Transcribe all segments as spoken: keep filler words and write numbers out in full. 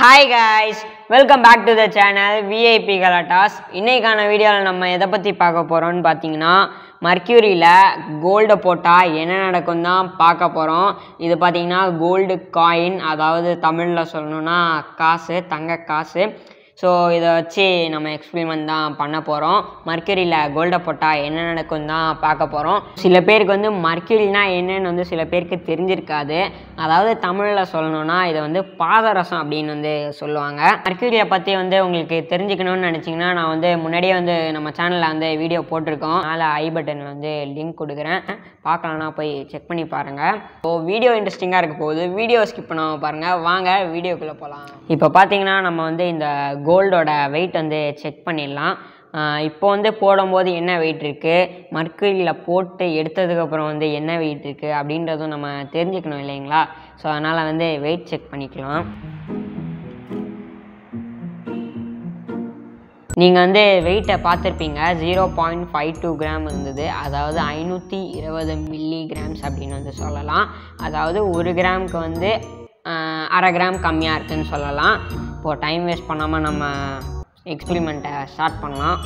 Hi guys welcome back to the channel V I P Galatas। इन்னைக்கான வீடியோல நம்ம எதை பத்தி பார்க்க போறோம்னு பாத்தீங்கன்னா மர்க்யூரியில கோல்ட் போட்டா என்ன நடக்கும்னா பார்க்க போறோம்। இது பாத்தீங்கன்னா கோல்ட் காயின், அதாவது தமிழ்ல சொல்லணும்னா காசு, தங்க காசு। सो இத வச்சு நம்ம எக்ஸ்பிரிமென்ட் தான் பண்ண போறோம்। மர்க்யூரியில கோல்ட் போட்டா என்ன நடக்கும்னா பார்க்க போறோம்। சில பேருக்கு வந்து மர்க்யூரினா என்னன்னு வந்து சில பேருக்கு தெரிஞ்சிருக்காது, அதாவது தமிழ்ல சொல்லணும்னா இது வந்து பாதரசம் அப்படினு வந்து சொல்லுவாங்க। மர்க்யூரிய பத்தி வந்து உங்களுக்கு தெரிஞ்சிக்கணும்னு நினைச்சீங்கன்னா நான் வந்து முன்னாடியே வந்து நம்ம சேனல்ல வந்து வீடியோ போட்டுருக்கோம், அதனால ஐ பட்டன்ல வந்து லிங்க் கொடுக்கிறேன், பார்க்கலாம்னா போய் செக் பண்ணி பாருங்க। சோ வீடியோ இன்ட்ரஸ்டிங்கா இருக்க போகுது, வீடியோ ஸ்கிப் பண்ணாம பாருங்க। வாங்க வீடியோக்குள்ள போலாம்। இப்போ பாத்தீங்கன்னா நம்ம வந்து இந்த கோல்டோட வெயிட் வந்து செக் பண்ணிடலாம்। இப்போ வந்து போடும்போது என்ன வெயிட் இருக்குது, மர்க்யூரியில் போட்டு எடுத்ததுக்கப்புறம் வந்து என்ன வெயிட் இருக்குது அப்படின்றதும் நம்ம தெரிஞ்சுக்கணும் இல்லைங்களா। ஸோ அதனால் வந்து வெயிட் செக் பண்ணிக்கலாம்। நீங்கள் வந்து வெயிட்டை பார்த்துருப்பீங்க, zero point five two gram இருந்தது, அதாவது ஐநூற்றி இருபது மில்லி கிராம்ஸ் அப்படின்னு வந்து சொல்லலாம்। அதாவது ஒரு கிராமுக்கு வந்து அரை கிராம் கம்மியாக இருக்குதுன்னு சொல்லலாம்। இப்போது டைம் வேஸ்ட் பண்ணாமல் நம்ம எக்ஸ்பிரிமெண்ட்டை ஸ்டார்ட் பண்ணலாம்।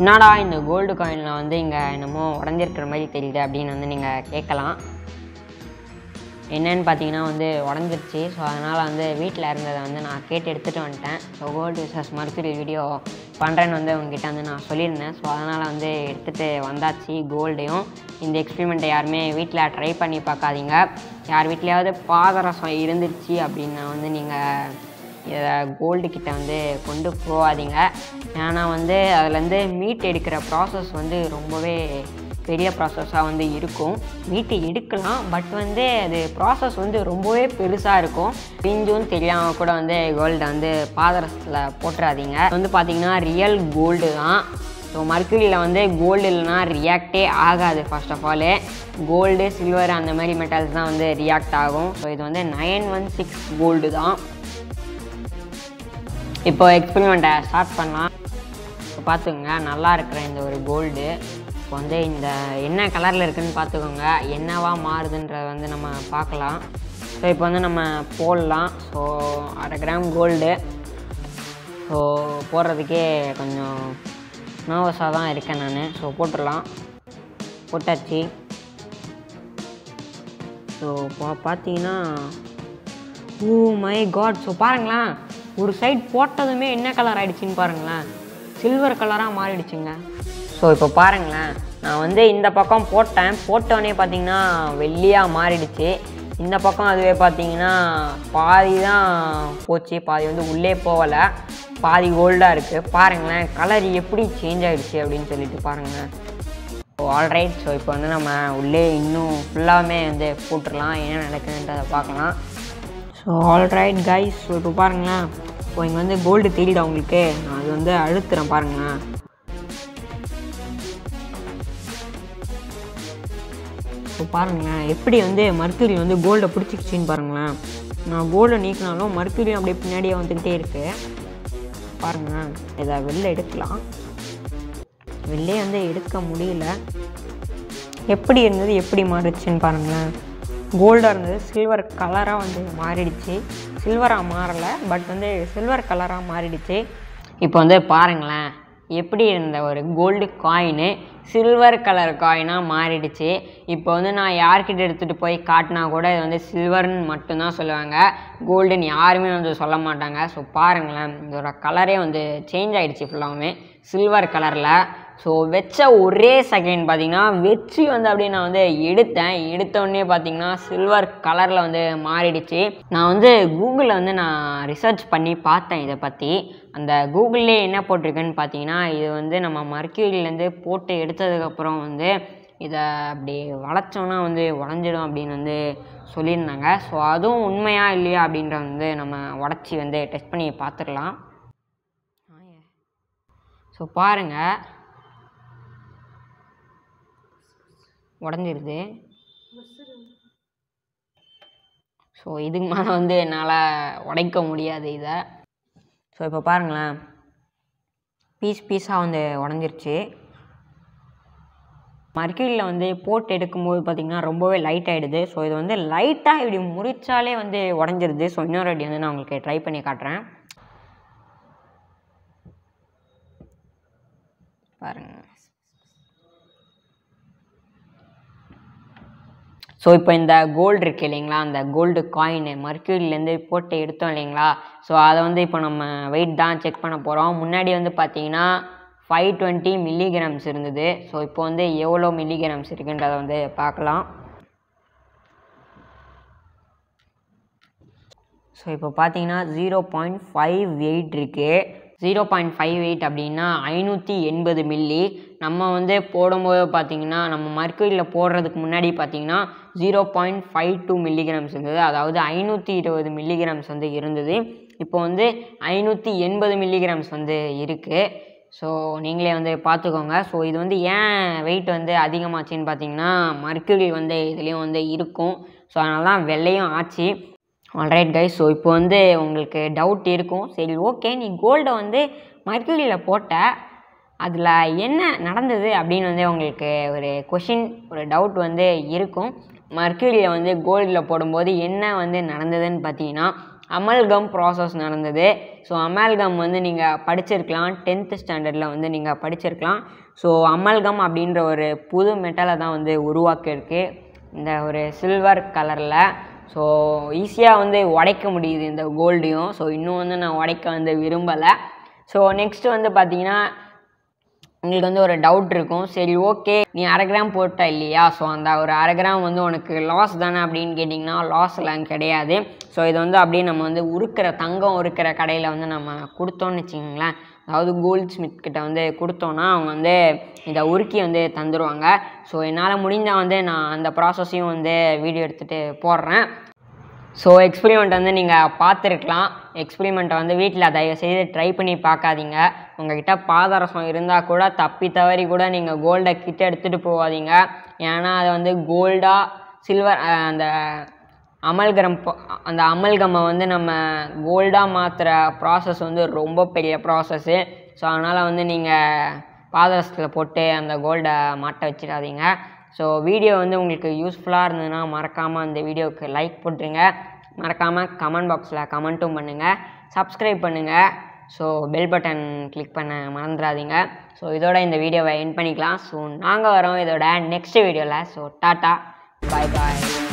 என்னடா இந்த கோல்டு காயினில் வந்து இங்கே என்னமோ உடஞ்சிருக்கிற மாதிரி தெரியுது அப்படின்னு வந்து நீங்கள் கேட்கலாம்। என்னன்னு பார்த்தீங்கன்னா வந்து உடஞ்சிருச்சு। ஸோ அதனால் வந்து வீட்டில் இருந்ததை வந்து நான் கேட்டு எடுத்துகிட்டு வந்துட்டேன்। So gold versus mercury video பண்ணுறேன்னு வந்து உங்ககிட்ட வந்து நான் சொல்லியிருந்தேன்। ஸோ அதனால் வந்து எடுத்துகிட்டு வந்தாச்சு கோல்டையும்। இந்த எக்ஸ்பிரிமெண்ட்டை யாருமே வீட்டில் ட்ரை பண்ணி பார்க்காதீங்க। யார் வீட்லையாவது பாதரசம் இருந்துச்சு அப்படின்னா வந்து நீங்கள் இதை கோல்டு கிட்ட வந்து கொண்டு போகாதீங்க, ஏன்னா வந்து அதுலேருந்து மீட் எடுக்கிற ப்ராசஸ் வந்து ரொம்பவே பெரிய ப்ராசஸாக வந்து இருக்கும்। மீட்டு எடுக்கலாம், பட் வந்து அது ப்ராசஸ் வந்து ரொம்பவே பெருசாக இருக்கும்। பிஞ்சும் தெரியாமல் கூட வந்து கோல்டை வந்து பாதரசத்தில் போட்டுறாதீங்க। வந்து பார்த்திங்கன்னா ரியல் கோல்டு தான்। ஸோ மர்க்யூரியில் வந்து கோல்டு இல்லைனா ரியாக்டே ஆகாது। First of all gold, silver அந்த மாதிரி மெட்டல்ஸ் தான் வந்து ரியாக்ட் ஆகும்। ஸோ இது வந்து நைன் ஒன் சிக்ஸ் கோல்டு தான்। இப்போ எக்ஸ்பிரிமெண்ட்டை ஸ்டார்ட் பண்ணலாம்। இப்போ பார்த்துக்கோங்க, நல்லா இருக்கிற இந்த ஒரு கோல்டு இப்போ வந்து இந்த என்ன கலரில் இருக்குதுன்னு பார்த்துக்கோங்க, என்னவா மாறுதுன்றதை வந்து நம்ம பார்க்கலாம்। ஸோ இப்போ வந்து நம்ம போடலாம்। ஸோ அரை கிராம் கோல்டு, ஸோ போடுறதுக்கே கொஞ்சம் நர்வஸாக தான் இருக்கேன் நான்। ஸோ போட்டுடலாம், போட்டாச்சு। ஸோ இப்போ பார்த்தீங்கன்னா ஓ மை காட்! ஸோ பாருங்களேன், ஒரு சைட் போட்டதுமே என்ன கலர் ஆகிடுச்சின்னு பாருங்களேன், சில்வர் கலராக மாறிடுச்சுங்க। ஸோ இப்போ பாருங்களேன், நான் வந்து இந்த பக்கம் போட்டேன், போட்டோடனே பார்த்திங்கன்னா வெள்ளியாக மாறிடுச்சு। இந்த பக்கம் அதுவே பார்த்திங்கன்னா பாதி தான் போச்சு, பாதி வந்து உள்ளே போகலை, பாதி கோல்டாக இருக்குது। பாருங்களேன் கலர் எப்படி சேஞ்ச் ஆகிடுச்சு அப்படின்னு சொல்லிட்டு பாருங்களேன்। ஸோ ஆல்ரைட், ஸோ இப்போ வந்து நம்ம உள்ளே இன்னும் ஃபுல்லாகவே வந்து போட்டுடலாம், என்ன நடக்குதுன்றதை பார்க்கலாம்। ஸோ ஆல்ரைட் கைஸ், ஸோ இப்போ பாருங்களேன், இப்போ இங்கே வந்து கோல்டு தெரியுது அவங்களுக்கு, நான் அது வந்து அழுத்துறேன் பாருங்களேன்। ஸோ பாருங்களேன் எப்படி வந்து மர்க்யூரி வந்து கோல்டை பிடிச்சிக்கிச்சின்னு பாருங்களேன்। நான் கோல்டை நீக்கினாலும் மர்க்யூரியும் அப்படியே பின்னாடியே வந்துக்கிட்டே இருக்குது பாருங்களேன்। இதை வெளில எடுக்கலாம், வெளிலே வந்து எடுக்க முடியல। எப்படி இருந்தது எப்படி மாறிடுச்சுன்னு பாருங்களேன், கோல்டாக இருந்தது சில்வர் கலராக வந்து மாறிடுச்சு, சில்வராக மாறலை பட் வந்து சில்வர் கலராக மாறிடுச்சு। இப்போ வந்து பாருங்களேன், எப்படி இருந்த ஒரு கோல்டு காயின்னு சில்வர் கலர் காயினாக மாறிடுச்சு। இப்போ வந்து நான் யார்கிட்ட எடுத்துகிட்டு போய் காட்டினா கூட இது வந்து சில்வர்னு மட்டும்தான் சொல்லுவாங்க, கோல்டுன்னு யாருமே வந்து சொல்ல மாட்டாங்க। ஸோ பாருங்களேன், இதோட கலரே வந்து சேஞ்ச் ஆகிடுச்சு, ஃபுல்லாகவுமே சில்வர் கலரில்। ஸோ வச்ச ஒரே செகண்ட் பார்த்திங்கன்னா வச்சு வந்து அப்படியே நான் வந்து எடுத்தேன், எடுத்தோடனே பார்த்திங்கன்னா சில்வர் கலரில் வந்து மாறிடுச்சு। நான் வந்து கூகுளில் வந்து நான் ரிசர்ச் பண்ணி பார்த்தேன் இதை பற்றி, அந்த கூகுளிலே என்ன போட்டிருக்குன்னு பார்த்திங்கன்னா இது வந்து நம்ம மர்க்யூரியிலேருந்து போட்டு எடுத்ததுக்கப்புறம் வந்து இதை அப்படி வளைச்சோன்னா வந்து உடஞ்சிடும் அப்படின்னு வந்து சொல்லியிருந்தாங்க। ஸோ அதுவும் உண்மையா இல்லையா அப்படின்ற வந்து நம்ம உடச்சி வந்து டெஸ்ட் பண்ணி பார்த்துக்கலாம்। ஸோ பாருங்கள் உடஞ்சிருது। ஸோ இதுக்கு மேலே வந்து என்னால் உடைக்க முடியாது இதை। ஸோ இப்போ பாருங்களேன், பீஸ் பீஸாக வந்து உடஞ்சிருச்சு। மர்க்யூரியில் வந்து போட்டு எடுக்கும்போது பார்த்திங்கன்னா ரொம்பவே லைட் ஆகிடுது. ஸோ இது வந்து லைட்டாக இப்படி முறிச்சாலே வந்து உடஞ்சிருது. ஸோ இன்னொரு அடி வந்து நான் உங்களுக்கு ட்ரை பண்ணி காட்டுறேன் பாருங்கள். ஸோ இப்போ இந்த கோல்டு இருக்குது இல்லைங்களா, அந்த கோல்டு காயின் மர்க்யூரிலேருந்து போட்டு எடுத்தோம் இல்லைங்களா, ஸோ அதை வந்து இப்போ நம்ம வெயிட் தான் செக் பண்ண போகிறோம். முன்னாடி வந்து பார்த்திங்கன்னா ஃபைவ் டுவெண்ட்டி மில்லிகிராம்ஸ் இருந்தது. ஸோ இப்போ வந்து எவ்வளோ மில்லிகிராம்ஸ் இருக்குன்றதை வந்து பார்க்கலாம். ஸோ இப்போ பார்த்திங்கன்னா ஜீரோ பாயிண்ட் ஃபைவ் எயிட் இருக்குது. ஜீரோ பாயிண்ட் ஃபைவ் எயிட் அப்படின்னா ஐநூற்றி எண்பது மில்லி. நம்ம வந்து போடும்போது பார்த்திங்கன்னா நம்ம மர்க்யூரியில் போடுறதுக்கு முன்னாடி பார்த்திங்கன்னா zero point five two milligrams இருந்தது. அதாவது ஐநூற்றி இருபது மில்லிகிராம்ஸ் வந்து இருந்தது. இப்போ வந்து ஐநூற்றி எண்பது மில்லிகிராம்ஸ் வந்து இருக்குது. ஸோ நீங்களே வந்து பார்த்துக்கோங்க. ஸோ இது வந்து ஏன் வெயிட் வந்து அதிகமாச்சுன்னு பார்த்திங்கன்னா மர்க்யூரி வந்து இதுலேயும் வந்து இருக்கும். ஸோ அதனால தான் வெள்ளையும் ஆச்சு. ஆல்ரைட் கைஸ், ஸோ இப்போ வந்து உங்களுக்கு டவுட் இருக்கும், சரி ஓகே நீ கோல்டை வந்து மர்க்யூரியில் போட்ட அதில் என்ன நடந்தது அப்படின்னு வந்து உங்களுக்கு ஒரு கொஷின் ஒரு டவுட் வந்து இருக்கும். மர்க்யூரியில் வந்து கோல்டில் போடும்போது என்ன வந்து நடந்ததுன்னு பார்த்தீங்கன்னா அமல்கம் ப்ராசஸ் நடந்தது. ஸோ அமல்கம் வந்து நீங்கள் படிச்சிருக்கலாம், டென்த்து ஸ்டாண்டர்டில் வந்து நீங்கள் படிச்சிருக்கலாம். ஸோ அமல்கம் அப்படின்ற ஒரு புது மெட்டலை தான் வந்து உருவாக்கியிருக்கு இந்த ஒரு சில்வர் கலரில். ஸோ ஈஸியாக வந்து உடைக்க முடியுது இந்த கோல்டையும். ஸோ இன்னும் வந்து நான் உடைக்க வந்து விரும்பலை. ஸோ நெக்ஸ்ட்டு வந்து பார்த்திங்கன்னா உங்களுக்கு வந்து ஒரு டவுட் இருக்கும், சரி ஓகே நீ அரை கிராம் போட்ட இல்லையா, ஸோ அந்த ஒரு அரை கிராம் வந்து உனக்கு லாஸ் தானே அப்படின்னு கேட்டிங்கன்னா லாஸ்லாம் கிடையாது. ஸோ இது வந்து அப்படியே நம்ம வந்து உருக்கிற தங்கம் உருக்கிற கடையில் வந்து நம்ம கொடுத்தோன்னு வச்சுக்கிங்களேன், அதாவது கோல்ட் ஸ்மித் கிட்ட வந்து கொடுத்தோன்னா அவங்க வந்து இதை உருக்கி வந்து தந்துடுவாங்க. ஸோ என்னால் முடிஞ்சால் வந்து நான் அந்த ப்ராசஸையும் வந்து வீடியோ எடுத்துகிட்டு போடுறேன். ஸோ எக்ஸ்பிரிமெண்ட் வந்து நீங்கள் பார்த்துருக்கலாம். எக்ஸ்பிரிமெண்ட்டை வந்து வீட்டில் தயவுசெய்து ட்ரை பண்ணி பார்க்காதீங்க. உங்கள்கிட்ட பாதரசம் இருந்தால் கூட தப்பி தவறி கூட நீங்கள் கோல்டை கிட்ட எடுத்துகிட்டு போகாதீங்க. ஏன்னா அது வந்து கோல்டாக சில்வர் அந்த அமல்கம் அந்த அமல்கம்மை வந்து நம்ம கோல்டாக மாற்றுற ப்ராசஸ் வந்து ரொம்ப பெரிய ப்ராசஸ்ஸு. ஸோ அதனால் வந்து நீங்கள் பாதரசத்தில் போட்டு அந்த கோல்டை மாட்ட வச்சிடாதீங்க. ஸோ வீடியோ வந்து உங்களுக்கு யூஸ்ஃபுல்லாக இருந்ததுன்னா மறக்காமல் அந்த வீடியோவுக்கு லைக் போட்டுருங்க, மறக்காமல் கமெண்ட் பாக்ஸில் கமெண்ட்டும் பண்ணுங்கள், சப்ஸ்கிரைப் பண்ணுங்கள். ஸோ பெல் பட்டன் கிளிக் பண்ண மறந்துடாதீங்க. ஸோ இதோட இந்த வீடியோவை எண்ட் பண்ணிக்கலாம். ஸோ நாங்கள் வரோம் இதோட நெக்ஸ்ட் வீடியோவில். ஸோ டாட்டா, பாய் பாய்.